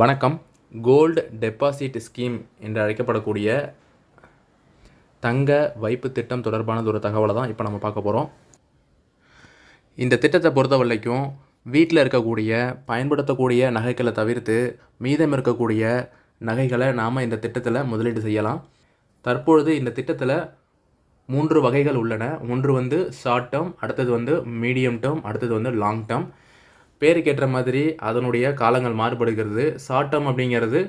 வணக்கம். Gold deposit scheme என்று அழைக்கப்படக்கூடிய தங்க வைப்பு திட்டம் தொடர்பானது ஒரு தகவலை தான் இப்போ நம்ம பார்க்க போகிறோம். இந்த திட்டத்தை பொறுத்த வரைக்கும் வீட்டில் இருக்கக்கூடிய பயன்படுத்தக்கூடிய நகைகளை தவிர்த்து மீதம் இருக்கக்கூடிய நகைகளை நாம் இந்த திட்டத்தில் முதலீடு செய்யலாம். தற்பொழுது இந்த திட்டத்தில் 3 வகைகள் உள்ளன. ஒன்று வந்து ஷார்ட் டேர்ம், அடுத்தது வந்து மீடியம் டேர்ம், அடுத்தது வந்து லாங் டேர்ம். பேருக்கேற்ற மாதிரி அதனுடைய காலங்கள் மாறுபடுகிறது. ஷார்ட் டேர்ம் அப்படிங்கிறது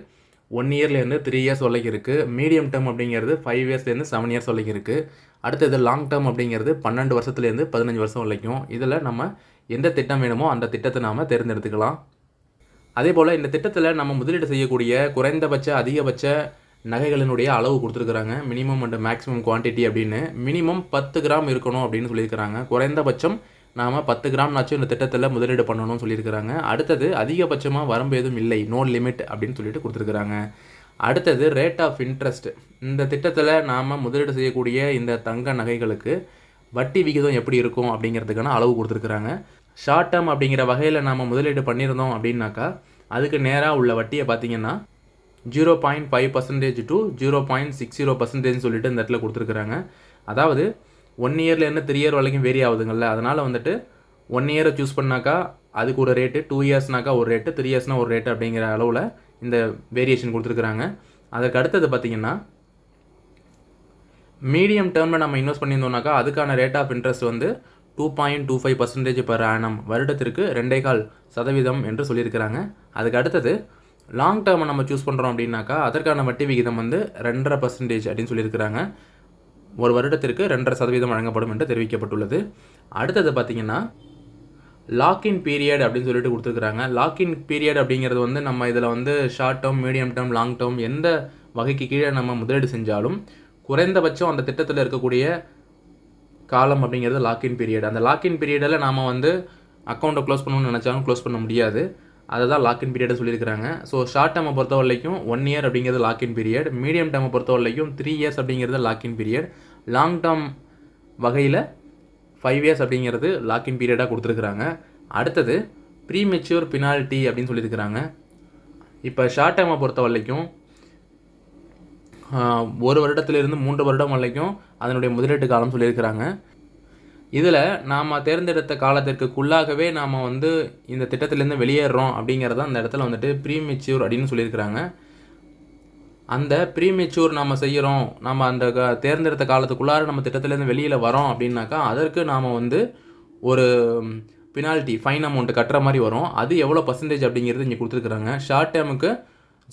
1 இயர்லேருந்து 3 இயர்ஸ் வரைக்கு இருக்குது. மீடியம் டேர்ம் அப்படிங்கிறது 5 இயர்ஸ்லேருந்து 7 இயர்ஸ் வரைக்கும் இருக்குது. அடுத்தது லாங் டேர்ம் அப்படிங்கிறது 12 வருஷத்துலேருந்து 15 வருஷம் வரைக்கும். இதில் நம்ம எந்த திட்டம் வேணுமோ அந்த திட்டத்தை நாம் தேர்ந்தெடுத்துக்கலாம். அதே போல் இந்த திட்டத்தில் நம்ம முதலீடு செய்யக்கூடிய குறைந்தபட்ச அதிகபட்ச நகைகளினுடைய அளவு கொடுத்துருக்குறாங்க. மினிமம் அண்டு மேக்ஸிமம் குவான்டிட்டி அப்படின்னு மினிமம் 10 கிராம் இருக்கணும் அப்படின்னு சொல்லியிருக்கிறாங்க. குறைந்தபட்சம் நாம் 10 கிராம்னாச்சும் இந்த திட்டத்தில் முதலீடு பண்ணணும்னு சொல்லியிருக்கிறாங்க. அடுத்தது அதிகபட்சமாக வரம்பு எதுவும் இல்லை, நோ லிமிட் அப்படின்னு சொல்லிட்டு கொடுத்துருக்குறாங்க. அடுத்தது ரேட் ஆஃப் இன்ட்ரெஸ்ட். இந்த திட்டத்தில் நாம் முதலீடு செய்யக்கூடிய இந்த தங்க நகைகளுக்கு வட்டி விகிதம் எப்படி இருக்கும் அப்படிங்கிறதுக்கான அளவு கொடுத்துருக்குறாங்க. ஷார்ட் டேர்ம் அப்படிங்கிற வகையில் நாம் முதலீடு பண்ணியிருந்தோம் அப்படின்னாக்கா அதுக்கு நேராக உள்ள வட்டியை பார்த்திங்கன்னா 0.5% டு 0.60% சொல்லிட்டு இந்த இடத்துல கொடுத்துருக்குறாங்க. அதாவது 1 இயர்லேருந்து 3 இயர் வரைக்கும் வேரி ஆகுதுங்கள்ல, அதனால் வந்துட்டு 1 இயரை சூஸ் பண்ணாக்கா அதுக்கு ஒரு ரேட்டு, 2 இயர்ஸ்னாக்கா ஒரு ரேட்டு, 3 இயர்ஸ்னால் ஒரு ரேட்டு அப்படிங்கிற அளவில் இந்த வேரியேஷன் கொடுத்துருக்குறாங்க. அதற்கு அடுத்தது பார்த்திங்கன்னா மீடியம் டேர்மில் நம்ம இன்வெஸ்ட் பண்ணியிருந்தோம்னாக்கா அதுக்கான ரேட் ஆஃப் இன்ட்ரெஸ்ட் வந்து 2.25% பெர் ஆனம், வருடத்திற்கு 2.25% என்று சொல்லியிருக்கிறாங்க. அதுக்கு அடுத்தது லாங் டேர்மை நம்ம சூஸ் பண்ணுறோம் அப்படின்னாக்கா அதற்கான வட்டி விகிதம் வந்து 2.5% அப்படின்னு சொல்லியிருக்கிறாங்க. ஒரு வருடத்திற்கு 2.5% வழங்கப்படும் என்று தெரிவிக்கப்பட்டுள்ளது. அடுத்தது பார்த்திங்கன்னா லாக்இன் பீரியட் அப்படின்னு சொல்லிட்டு கொடுத்துருக்குறாங்க. லாக்இன் பீரியட் அப்படிங்கிறது வந்து நம்ம இதில் வந்து short term, medium term, long term எந்த வகைக்கு கீழே நம்ம முதலீடு செஞ்சாலும் குறைந்தபட்சம் அந்த திட்டத்தில் இருக்கக்கூடிய காலம் அப்படிங்கிறது லாக்இன் பீரியட். அந்த லாக்இன் பீரியடில் நாம் வந்து அக்கௌண்ட்டை க்ளோஸ் பண்ணணும்னு நினச்சாலும் க்ளோஸ் பண்ண முடியாது. அதை தான் லாக்இன் பீரியட் சொல்லியிருக்கிறாங்க. ஸோ ஷார்ட் டேர்மை பொறுத்த வரைக்கும் 1 இயர் அப்படிங்கிறது லாக்இன் பீரியட், மீடியம் டேர்மை பொறுத்த வரைக்கும் 3 இயர்ஸ் அப்படிங்கிறது லாக்இன் பீரியட், லாங் டேர்ம் வகையில் 5 இயர்ஸ் அப்படிங்கிறது லாக்இன் பீரியடாக கொடுத்துருக்குறாங்க. அடுத்தது ப்ரீமெச்சூர் பினால்ட்டி அப்படின்னு சொல்லியிருக்கிறாங்க. இப்போ ஷார்ட் டேர்மை பொறுத்த வரைக்கும் 1 வருடத்திலிருந்து 3 வருடம் வரைக்கும் அதனுடைய முதலீட்டு காலம் சொல்லியிருக்கிறாங்க. இதில் நாம் தேர்ந்தெடுத்த காலத்திற்குள்ளாகவே நாம் வந்து இந்த திட்டத்திலேருந்து வெளியேறோம் அப்படிங்கிறத அந்த இடத்துல வந்துட்டு ப்ரீமெச்சூர் அப்படின்னு சொல்லியிருக்கிறாங்க. அந்த ப்ரீமெச்சூர் நாம் செய்கிறோம், நம்ம அந்த தேர்ந்தெடுத்த காலத்துக்குள்ளார நம்ம திட்டத்திலேருந்து வெளியில் வரோம் அப்படின்னாக்கா அதற்கு நாம் வந்து ஒரு பினால்ட்டி ஃபைன் அமௌண்ட் கட்டுற மாதிரி வரும். அது எவ்வளோ பர்சன்டேஜ் அப்படிங்கிறது இங்கே கொடுத்துருக்குறாங்க. ஷார்ட் டேர்முக்கு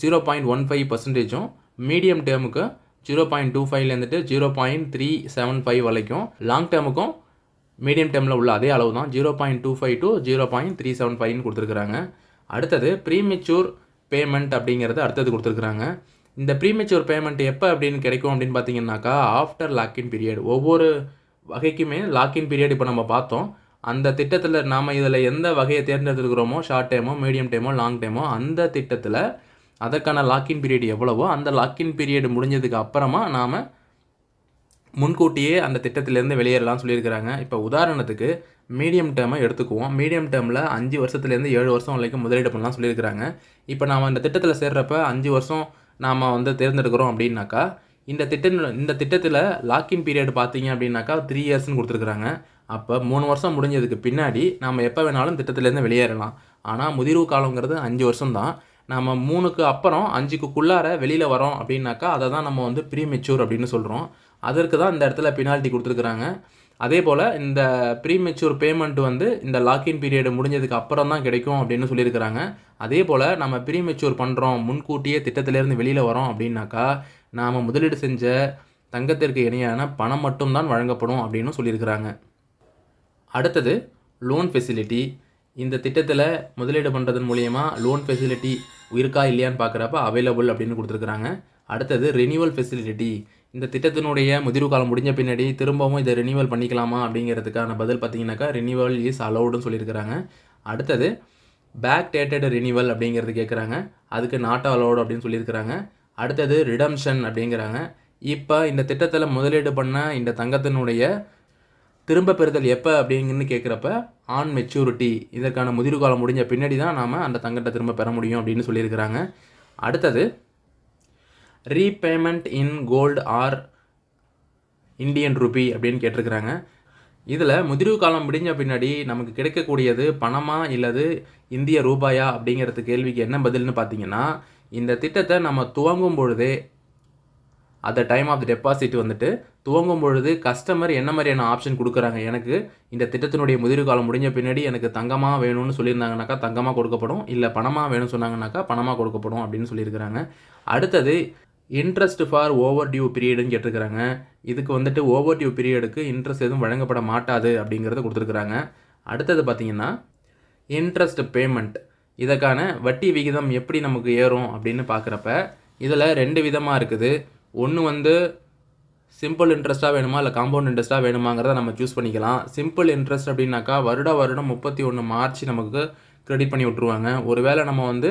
0.15%, மீடியம் டேர்முக்கு 0.25%லேருந்துட்டு 0.375% வரைக்கும், லாங் டேர்முக்கும் மீடியம் டேர்மில் உள்ள அதே அளவு தான் 0.25 to 0.375 கொடுத்துருக்குறாங்க. அடுத்தது ப்ரீமெச்சூர் பேமெண்ட் அப்படிங்கிறது அடுத்தது கொடுத்துருக்குறாங்க. இந்த ப்ரீமெச்சூர் பேமெண்ட் எப்போ அப்படின்னு கிடைக்கும் அப்படின்னு பார்த்தீங்கன்னாக்கா ஆஃப்டர் லாக்இன் பீரியட். ஒவ்வொரு வகைக்குமே லாக்இன் பீரியட் இப்போ நம்ம பார்த்தோம். அந்த திட்டத்தில் நாம் இதில் எந்த வகையை தேர்ந்தெடுத்துக்கிறோமோ, ஷார்ட் டேமோ, மீடியம் டேமோ, லாங் டேமோ, அந்த திட்டத்தில் அதற்கான லாக்இன் பீரியட் எவ்வளவோ அந்த லாக்இன் பீரியட் முடிஞ்சதுக்கு அப்புறமா நாம் முன்கூட்டியே அந்த திட்டத்திலேருந்து வெளியேறலாம்னு சொல்லியிருக்கிறாங்க. இப்போ உதாரணத்துக்கு மீடியம் டேர்மை எடுத்துக்குவோம். மீடியம் டேர்மில் 5 வருஷத்துலேருந்து 7 வருஷம் வரைக்கும் முதலீடு பண்ணலாம் சொல்லியிருக்கிறாங்க. இப்போ நாம் இந்த திட்டத்தில் சேர்றப்ப 5 வருஷம் நாம் வந்து தேர்ந்தெடுக்கிறோம் அப்படின்னாக்கா இந்த திட்டத்தில் லாக்இன் பீரியட் பார்த்திங்க அப்படின்னாக்கா 3 இயர்ஸ்னு கொடுத்துருக்குறாங்க. அப்போ 3 வருஷம் முடிஞ்சதுக்கு பின்னாடி நாம் எப்போ வேணாலும் திட்டத்திலேருந்து வெளியேறலாம். ஆனால் முதிர்வு காலங்கிறது 5 வருஷம் தான். நம்ம 3க்கு அப்புறம் 5க்குள்ளார வெளியில் வரோம் அப்படின்னாக்கா அதை தான் நம்ம வந்து ப்ரீமெச்சூர் அப்படின்னு சொல்கிறோம். அதற்கு தான் இந்த இடத்துல பெனால்ட்டி கொடுத்துருக்குறாங்க. அதே போல் இந்த ப்ரீமெச்சூர் பேமெண்ட் வந்து இந்த லாக்இன் பீரியட் முடிஞ்சதுக்கு அப்புறம் தான் கிடைக்கும் அப்படின்னு சொல்லியிருக்கிறாங்க. அதே போல் நம்ம ப்ரீமெச்சூர் பண்ணுறோம், முன்கூட்டியே திட்டத்திலேருந்து வெளியில் வரோம் அப்படின்னாக்கா நாம் முதலீடு செஞ்ச தங்கத்திற்கு இணையான பணம் மட்டும்தான் வழங்கப்படும் அப்படின்னு சொல்லியிருக்கிறாங்க. அடுத்தது லோன் ஃபெசிலிட்டி. இந்த திட்டத்தில் முதலீடு பண்ணுறதன் மூலயமா லோன் ஃபெசிலிட்டி இருக்கா இல்லையான்னு பார்க்குறப்ப அவைலபிள் அப்படின்னு கொடுத்துருக்குறாங்க. அடுத்தது ரெனியூவல் ஃபெசிலிட்டி. இந்த திட்டத்தினுடைய முதிர்வு காலம் முடிஞ்ச பின்னாடி திரும்பவும் இதை ரெனியூவல் பண்ணிக்கலாமா அப்படிங்கிறதுக்கான பதில் பார்த்திங்கனாக்கா ரெனியூவல் இஸ் அலவுடுன்னு சொல்லியிருக்கிறாங்க. அடுத்தது பேக் டேட்டட் ரெனியூவல் அப்படிங்கிறது கேட்குறாங்க. அதுக்கு நாட் அலவுடு அப்படின்னு சொல்லியிருக்கிறாங்க. அடுத்தது ரிடம்ஷன் அப்படிங்கிறாங்க. இப்போ இந்த திட்டத்தில் முதலீடு பண்ண இந்த தங்கத்தினுடைய திரும்ப பெறுதல் எப்ப அப்படிங்கன்னு கேக்குறப்ப ஆன் மெச்சூரிட்டி இதற்கான முதிர் காலம் முடிஞ்ச பின்னாடி தான் நாம அந்த தங்கத்தை திரும்ப பெற முடியும் அப்படினு சொல்லி இருக்காங்க. அடுத்து repayment in gold or Indian rupee அப்படினு கேட்டிருக்காங்க. இதில் முதிர்வு காலம் முடிஞ்ச பின்னாடி நமக்கு கிடைக்கக்கூடியது பணமா இல்லது இந்திய ரூபாயா அப்படிங்கிறது கேள்விக்கு என்ன பதில்னு பார்த்தீங்கன்னா, இந்த திட்டத்தை நம்ம துவங்கும் பொழுதே at the time of the deposit வந்துட்டு துவங்கும் பொழுது கஸ்டமர் என்ன மாதிரியான ஆப்ஷன் கொடுக்குறாங்க, எனக்கு இந்த திட்டத்தினுடைய முதிர்வு காலம் முடிஞ்ச பின்னாடி எனக்கு தங்கமாக வேணும்னு சொல்லியிருந்தாங்கனாக்கா தங்கமாக கொடுக்கப்படும், இல்லை பணமாக வேணும்னு சொன்னாங்கனாக்கா பணமாக கொடுக்கப்படும் அப்படின்னு சொல்லியிருக்கிறாங்க. அடுத்தது இன்ட்ரெஸ்ட் ஃபார் ஓவர் டியூ பீரியடுன்னு கேட்டிருக்கிறாங்க. இதுக்கு வந்துட்டு ஓவர் டியூ பீரியடுக்கு இன்ட்ரெஸ்ட் எதுவும் வழங்கப்பட மாட்டாது அப்படிங்கிறத கொடுத்துருக்குறாங்க. அடுத்தது பார்த்தீங்கன்னா இன்ட்ரெஸ்ட் பேமெண்ட், இதற்கான வட்டி விகிதம் எப்படி நமக்கு ஏறும் அப்படின்னு பார்க்குறப்ப இதில் ரெண்டு விதமாக இருக்குது. ஒன்று வந்து சிம்பிள் இன்ட்ரெஸ்ட்டாக வேணுமா இல்லை காம்பவுண்ட் இன்ட்ரெஸ்ட்டாக வேணுமாங்கிறத நம்ம சூஸ் பண்ணிக்கலாம். சிம்பிள் இன்ட்ரெஸ்ட் அப்படின்னாக்கா வருடம் 31 மார்ச் நமக்கு கிரெடிட் பண்ணி விட்ருவாங்க. ஒருவேளை நம்ம வந்து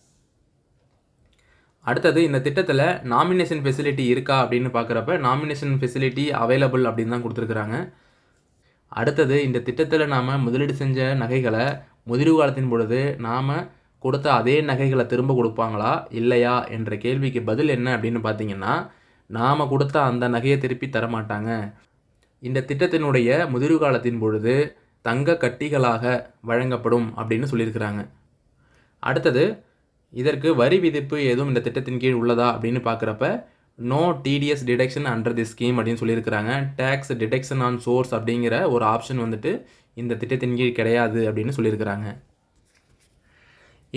அடுத்தது இந்த திட்டத்தில் நாமினேஷன் ஃபெசிலிட்டி இருக்கா அப்படின்னு பார்க்குறப்ப நாமினேஷன் ஃபெசிலிட்டி அவைலபிள் அப்படின்னு தான் கொடுத்துருக்குறாங்க. அடுத்தது இந்த திட்டத்தில் நாம் முதலீடு செஞ்ச நகைகளை முதிர்வு காலத்தின் பொழுது நாம் கொடுத்த அதே நகைகளை திரும்ப கொடுப்பாங்களா இல்லையா என்ற கேள்விக்கு பதில் என்ன அப்படின்னு பார்த்தீங்கன்னா, நாம் கொடுத்த அந்த நகையை திருப்பி தரமாட்டாங்க. இந்த திட்டத்தினுடைய முதிர்வு காலத்தின் பொழுது தங்க கட்டிகளாக வழங்கப்படும் அப்படின்னு சொல்லியிருக்கிறாங்க. அடுத்தது இதற்கு வரி விதிப்பு எதுவும் இந்த திட்டத்தின் கீழ் உள்ளதா அப்படின்னு பார்க்குறப்ப no TDS deduction under the scheme அப்படின்னு சொல்லியிருக்கிறாங்க. டேக்ஸ் டிடக்ஷன் ஆன் சோர்ஸ் அப்படிங்கிற ஒரு ஆப்ஷன் வந்துட்டு இந்த திட்டத்தின் கீழ் கிடையாது அப்படின்னு சொல்லியிருக்கிறாங்க.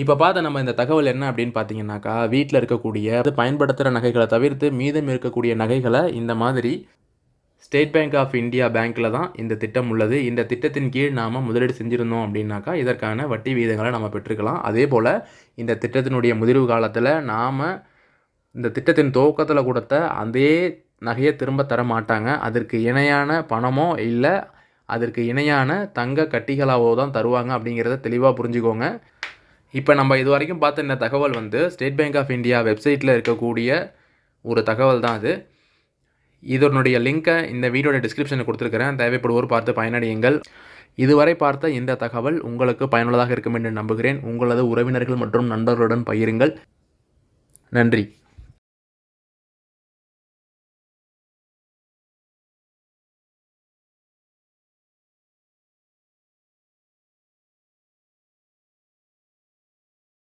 இப்போ பார்த்த நம்ம இந்த தகவல் என்ன அப்படின்னு பார்த்தீங்கன்னாக்கா, வீட்டில் இருக்கக்கூடிய பயன்படுத்துகிற நகைகளை தவிர்த்து மீதம் இருக்கக்கூடிய நகைகளை இந்த மாதிரி ஸ்டேட் பேங்க் ஆஃப் இந்தியா பேங்க்கில் தான் இந்த திட்டம் உள்ளது. இந்த திட்டத்தின் கீழ் நாம் முதலீடு செஞ்சுருந்தோம் அப்படின்னாக்கா இதற்கான வட்டி விகிதங்களை நம்ம பெற்றுக்கலாம். அதே போல் இந்த திட்டத்தினுடைய முதிர்வு காலத்தில் நாம் இந்த திட்டத்தின் துவக்கத்தில் கொடுத்த அதே நகையை திரும்ப தர மாட்டாங்க. அதற்கு இணையான பணமோ இல்லை அதற்கு இணையான தங்க கட்டிகளாவோ தான் தருவாங்க அப்படிங்கிறத தெளிவாக புரிஞ்சுக்கோங்க. இப்போ நம்ம இது வரைக்கும் பார்த்த இந்த தகவல் வந்து ஸ்டேட் பேங்க் ஆஃப் இந்தியா வெப்சைட்டில் இருக்கக்கூடிய ஒரு தகவல் தான். அது இதனுடைய லிங்கை இந்த வீடியோட டிஸ்கிரிப்ஷனில் கொடுத்துருக்கிறேன். தேவைப்படுவோர் பார்த்து பயனடையுங்கள். இதுவரை பார்த்த இந்த தகவல் உங்களுக்கு பயனுள்ளதாக இருக்கும் என்று நம்புகிறேன். உங்களது உறவினர்கள் மற்றும் நண்பர்களுடன் பகிருங்கள். நன்றி.